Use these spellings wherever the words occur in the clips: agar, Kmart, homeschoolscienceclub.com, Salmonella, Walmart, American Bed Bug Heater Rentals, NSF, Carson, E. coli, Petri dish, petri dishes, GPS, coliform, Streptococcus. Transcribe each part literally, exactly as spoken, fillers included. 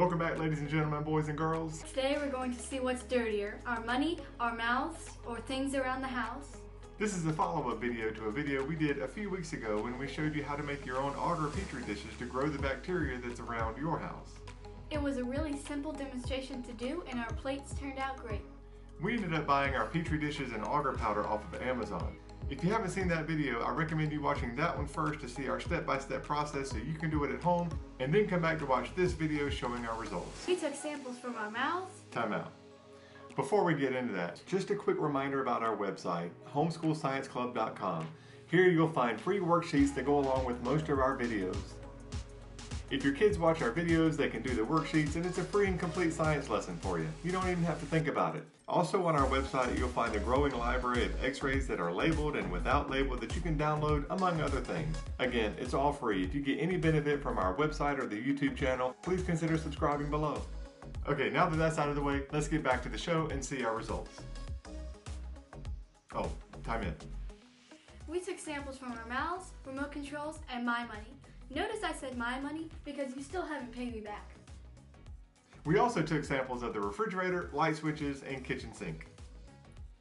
Welcome back, ladies and gentlemen, boys and girls. Today we're going to see what's dirtier, our money, our mouths, or things around the house. This is a follow-up video to a video we did a few weeks ago when we showed you how to make your own agar petri dishes to grow the bacteria that's around your house. It was a really simple demonstration to do and our plates turned out great. We ended up buying our petri dishes and agar powder off of Amazon. If you haven't seen that video, I recommend you watching that one first to see our step-by-step process so you can do it at home, and then come back to watch this video showing our results. We took samples from our mouths. Time out. Before we get into that, just a quick reminder about our website, homeschool science club dot com. Here you'll find free worksheets that go along with most of our videos. If your kids watch our videos, they can do the worksheets, and it's a free and complete science lesson for you. You don't even have to think about it. Also on our website, you'll find a growing library of x-rays that are labeled and without label that you can download, among other things. Again, it's all free. If you get any benefit from our website or the YouTube channel, please consider subscribing below. Okay, now that that's out of the way, let's get back to the show and see our results. Oh, time in. We took samples from our mouths, remote controls, and my money. Notice I said my money because you still haven't paid me back. We also took samples of the refrigerator, light switches, and kitchen sink.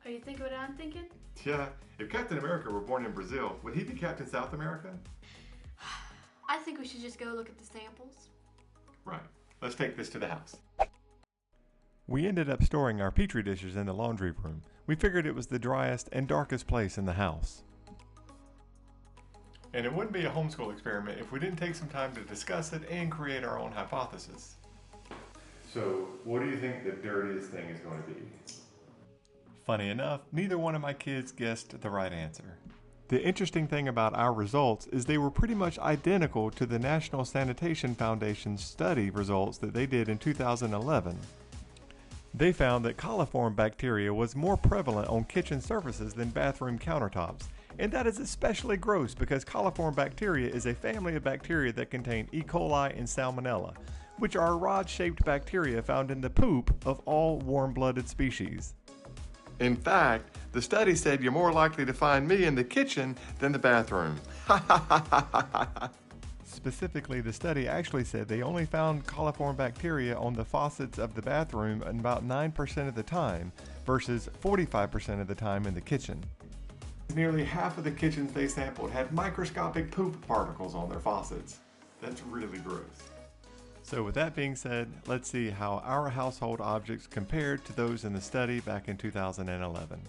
Are you thinking what I'm thinking? Yeah, if Captain America were born in Brazil, would he be Captain South America? I think we should just go look at the samples. Right, let's take this to the house. We ended up storing our petri dishes in the laundry room. We figured it was the driest and darkest place in the house. And it wouldn't be a homeschool experiment if we didn't take some time to discuss it and create our own hypothesis. So, what do you think the dirtiest thing is going to be? Funny enough, neither one of my kids guessed the right answer. The interesting thing about our results is they were pretty much identical to the National Sanitation Foundation's study results that they did in two thousand eleven. They found that coliform bacteria was more prevalent on kitchen surfaces than bathroom countertops. And that is especially gross because coliform bacteria is a family of bacteria that contain E. coli and Salmonella, which are rod-shaped bacteria found in the poop of all warm-blooded species. In fact, the study said you're more likely to find me in the kitchen than the bathroom. Specifically, the study actually said they only found coliform bacteria on the faucets of the bathroom about nine percent of the time versus forty-five percent of the time in the kitchen. Nearly half of the kitchens they sampled had microscopic poop particles on their faucets. That's really gross. So with that being said, let's see how our household objects compared to those in the study back in two thousand eleven.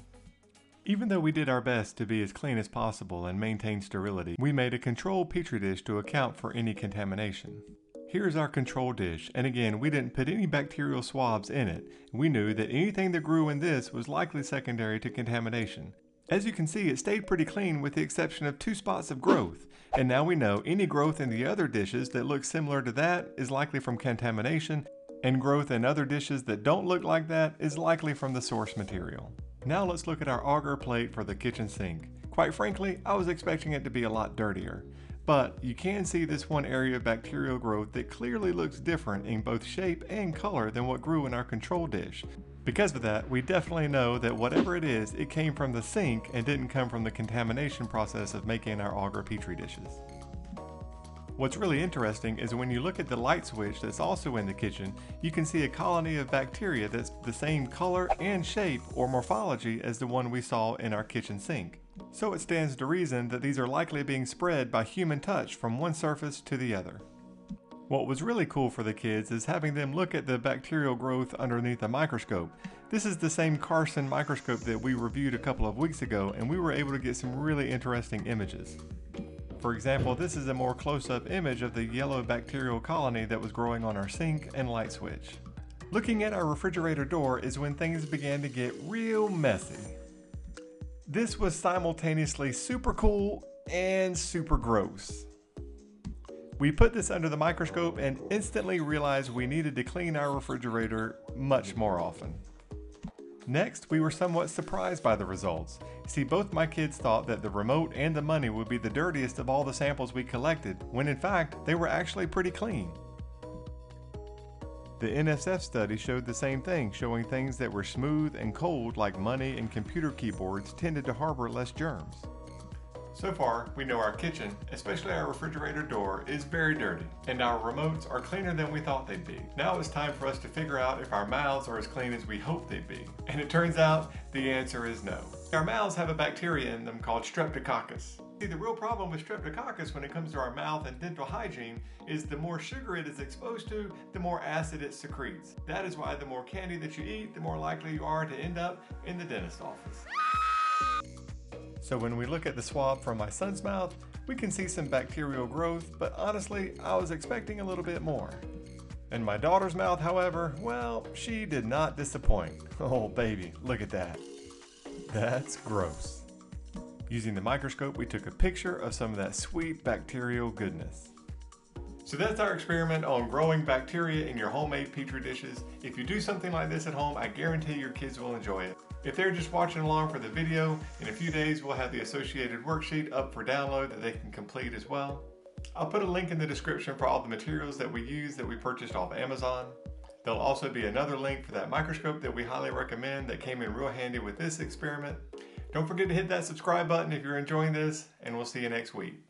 Even though we did our best to be as clean as possible and maintain sterility, we made a control petri dish to account for any contamination. Here's our control dish, and again, we didn't put any bacterial swabs in it. We knew that anything that grew in this was likely secondary to contamination. As you can see, it stayed pretty clean with the exception of two spots of growth, and now we know any growth in the other dishes that looks similar to that is likely from contamination, and growth in other dishes that don't look like that is likely from the source material. Now let's look at our agar plate for the kitchen sink. Quite frankly, I was expecting it to be a lot dirtier, but you can see this one area of bacterial growth that clearly looks different in both shape and color than what grew in our control dish. Because of that, we definitely know that whatever it is, it came from the sink and didn't come from the contamination process of making our agar petri dishes. What's really interesting is when you look at the light switch that's also in the kitchen, you can see a colony of bacteria that's the same color and shape or morphology as the one we saw in our kitchen sink. So it stands to reason that these are likely being spread by human touch from one surface to the other. What was really cool for the kids is having them look at the bacterial growth underneath a microscope. This is the same Carson microscope that we reviewed a couple of weeks ago, and we were able to get some really interesting images. For example, this is a more close-up image of the yellow bacterial colony that was growing on our sink and light switch. Looking at our refrigerator door is when things began to get real messy. This was simultaneously super cool and super gross. We put this under the microscope and instantly realized we needed to clean our refrigerator much more often. Next, we were somewhat surprised by the results. See, both my kids thought that the remote and the money would be the dirtiest of all the samples we collected, when in fact, they were actually pretty clean. The N S F study showed the same thing, showing things that were smooth and cold like money and computer keyboards tended to harbor less germs. So far, we know our kitchen, especially our refrigerator door, is very dirty, and our remotes are cleaner than we thought they'd be. Now it's time for us to figure out if our mouths are as clean as we hope they'd be. And it turns out the answer is no. Our mouths have a bacteria in them called Streptococcus. See, the real problem with Streptococcus when it comes to our mouth and dental hygiene is the more sugar it is exposed to, the more acid it secretes. That is why the more candy that you eat, the more likely you are to end up in the dentist's office. So when we look at the swab from my son's mouth, we can see some bacterial growth, but honestly, I was expecting a little bit more. In my daughter's mouth, however, well, she did not disappoint. Oh baby, look at that. That's gross. Using the microscope, we took a picture of some of that sweet bacterial goodness. So that's our experiment on growing bacteria in your homemade Petri dishes. If you do something like this at home, I guarantee your kids will enjoy it. If they're just watching along for the video, in a few days we'll have the associated worksheet up for download that they can complete as well. I'll put a link in the description for all the materials that we use that we purchased off Amazon. There'll also be another link for that microscope that we highly recommend that came in real handy with this experiment. Don't forget to hit that subscribe button if you're enjoying this, and we'll see you next week.